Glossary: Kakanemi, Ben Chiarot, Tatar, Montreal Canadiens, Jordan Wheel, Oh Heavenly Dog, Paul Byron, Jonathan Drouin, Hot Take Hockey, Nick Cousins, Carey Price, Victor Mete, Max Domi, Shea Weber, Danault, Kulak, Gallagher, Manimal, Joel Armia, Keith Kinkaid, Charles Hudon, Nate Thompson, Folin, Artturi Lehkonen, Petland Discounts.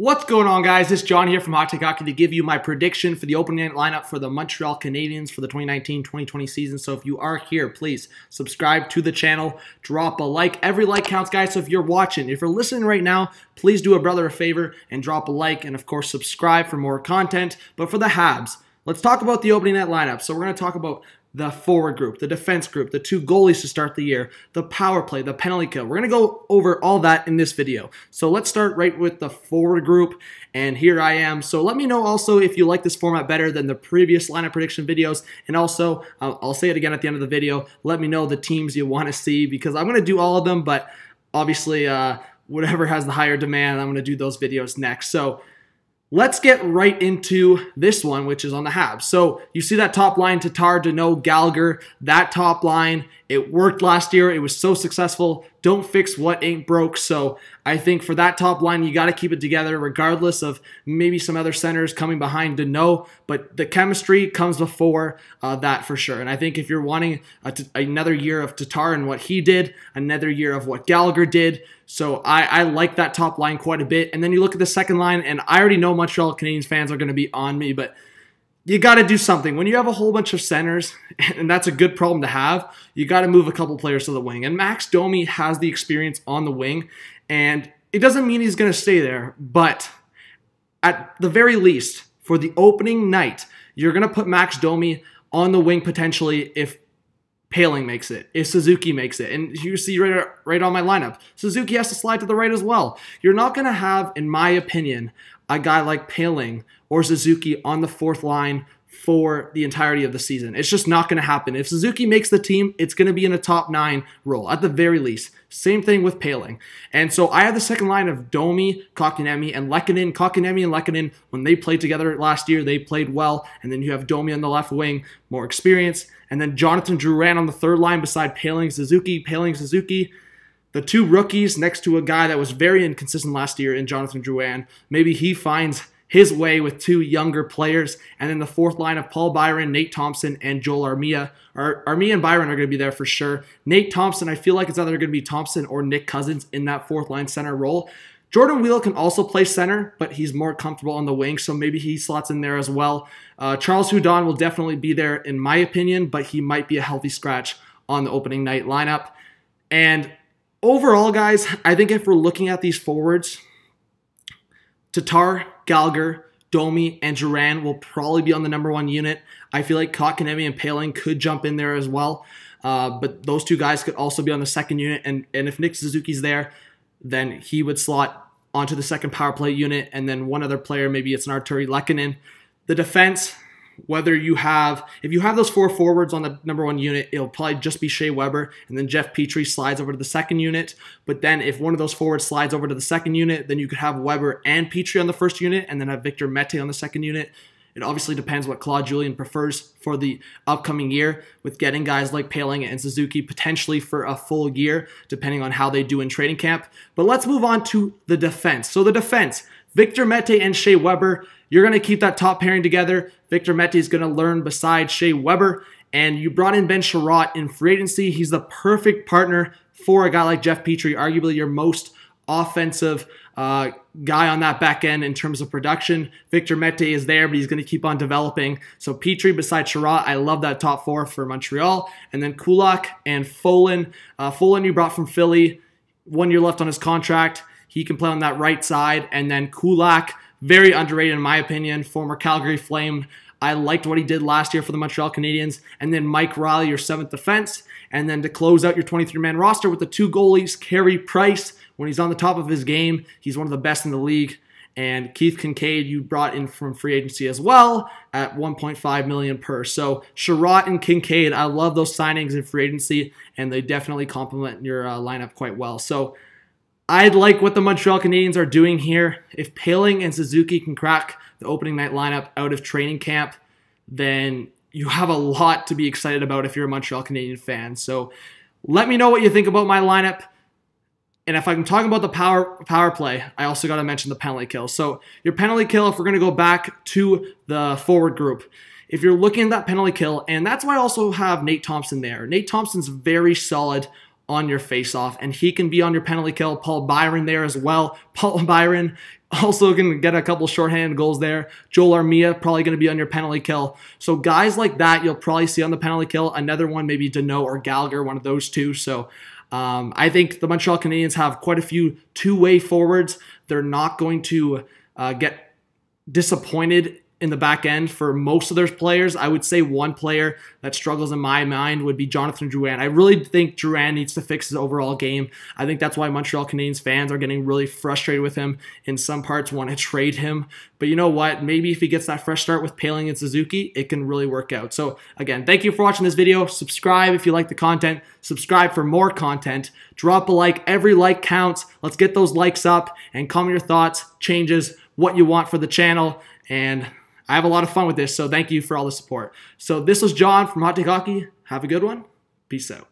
What's going on, guys? It's John here from Hot Take Hockey to give you my prediction for the opening night lineup for the Montreal Canadiens for the 2019-2020 season. So if you are here, please subscribe to the channel, drop a like. Every like counts, guys. So if you're watching, if you're listening right now, please do a brother a favor and drop a like and, of course, subscribe for more content. But for the Habs, let's talk about the opening night lineup. So we're going to talk about the forward group, the defense group, the two goalies to start the year, the power play, the penalty kill. We're going to go over all that in this video. So let's start right with the forward group, and here I am. So let me know also if you like this format better than the previous lineup prediction videos, and also, I'll say it again at the end of the video, let me know the teams you want to see, because I'm going to do all of them, but obviously whatever has the higher demand, I'm going to do those videos next. So let's get right into this one, which is on the Habs. So you see that top line, Tatar, Danault, Gallagher, that top line, it worked last year. It was so successful. Don't fix what ain't broke. So I think for that top line, you got to keep it together regardless of maybe some other centers coming behind Danault. But the chemistry comes before that for sure. And I think if you're wanting another year of Tatar and what he did, another year of what Gallagher did, so I like that top line quite a bit. And then you look at the second line, and I already know Montreal Canadiens fans are going to be on me, but you got to do something. When you have a whole bunch of centers, and that's a good problem to have, you got to move a couple players to the wing. And Max Domi has the experience on the wing, and it doesn't mean he's going to stay there, but at the very least, for the opening night, you're going to put Max Domi on the wing potentially if Poehling makes it, if Suzuki makes it. And you see right on my lineup, Suzuki has to slide to the right as well. You're not going to have, in my opinion, a guy like Poehling or Suzuki on the fourth line for the entirety of the season. It's just not going to happen. If Suzuki makes the team, it's going to be in a top 9 role at the very least. Same thing with Poehling. And so I have the second line of Domi, Kakanemi, and Lehkonen. Kakanemi and Lehkonen, when they played together last year, they played well. And then you have Domi on the left wing, more experience. And then Jonathan Drouin on the third line beside Poehling, Suzuki, Poehling, Suzuki. The two rookies next to a guy that was very inconsistent last year in Jonathan Drouin. Maybe he finds his way with two younger players. And then the fourth line of Paul Byron, Nate Thompson, and Joel Armia. Armia and Byron are going to be there for sure. Nate Thompson, I feel like it's either going to be Thompson or Nick Cousins in that fourth line center role. Jordan Wheel can also play center, but he's more comfortable on the wing, so maybe he slots in there as well. Charles Hudon will definitely be there in my opinion, but he might be a healthy scratch on the opening night lineup. And overall, guys, I think if we're looking at these forwards, Tatar, Gallagher, Domi, and Duran will probably be on the number 1 unit. I feel like Kakanemi and Poehling could jump in there as well, but those two guys could also be on the second unit, and if Nick Suzuki's there, then he would slot onto the second power play unit, and then one other player, maybe it's an Artturi Lehkonen. The defense, whether you have, if you have those four forwards on the number 1 unit, it'll probably just be Shea Weber, and then Jeff Petry slides over to the second unit. But then if one of those forwards slides over to the second unit, then you could have Weber and Petry on the first unit, and then have Victor Mete on the second unit. It obviously depends what Claude Julien prefers for the upcoming year, with getting guys like Poehling and Suzuki potentially for a full year, depending on how they do in training camp. But let's move on to the defense. So the defense, Victor Mete and Shea Weber, you're going to keep that top pairing together. Victor Mete is going to learn beside Shea Weber, and you brought in Ben Chiarot in free agency. He's the perfect partner for a guy like Jeff Petry, arguably your most offensive guy on that back end in terms of production. Victor Mete is there, but he's going to keep on developing. So Petry beside Chiarot, I love that top 4 for Montreal. And then Kulak and Folin. Folin you brought from Philly, 1 year left on his contract. He can play on that right side. And then Kulak, very underrated in my opinion, former Calgary Flame. I liked what he did last year for the Montreal Canadiens. And then Mike Reilly, your 7th defense. And then to close out your 23-man roster with the two goalies, Carey Price, when he's on the top of his game, he's one of the best in the league. And Keith Kinkaid, you brought in from free agency as well at $1.5 million per. So Chiarot and Kinkaid, I love those signings in free agency, and they definitely complement your lineup quite well. So I like what the Montreal Canadiens are doing here. If Poehling and Suzuki can crack the opening night lineup out of training camp, then you have a lot to be excited about if you're a Montreal Canadiens fan. So let me know what you think about my lineup. And if I'm talking about the power play, I also got to mention the penalty kill. So your penalty kill, if we're going to go back to the forward group, if you're looking at that penalty kill, and that's why I also have Nate Thompson there. Nate Thompson's very solid on your face-off, and he can be on your penalty kill. Paul Byron there as well. Paul Byron Also going to get a couple shorthanded goals there. Joel Armia probably going to be on your penalty kill. So guys like that you'll probably see on the penalty kill. Another one maybe Danault or Gallagher, one of those two. So I think the Montreal Canadiens have quite a few two-way forwards. They're not going to get disappointed in the back end for most of their players. I would say one player that struggles in my mind would be Jonathan Drouin. I really think Drouin needs to fix his overall game. I think that's why Montreal Canadiens fans are getting really frustrated with him. In some parts, want to trade him. But you know what? Maybe if he gets that fresh start with Poehling and Suzuki, it can really work out. So again, thank you for watching this video. Subscribe if you like the content. Subscribe for more content. Drop a like. Every like counts. Let's get those likes up and comment your thoughts, changes, what you want for the channel. And I have a lot of fun with this, so thank you for all the support. So this was John from Hot Take Hockey. Have a good one. Peace out.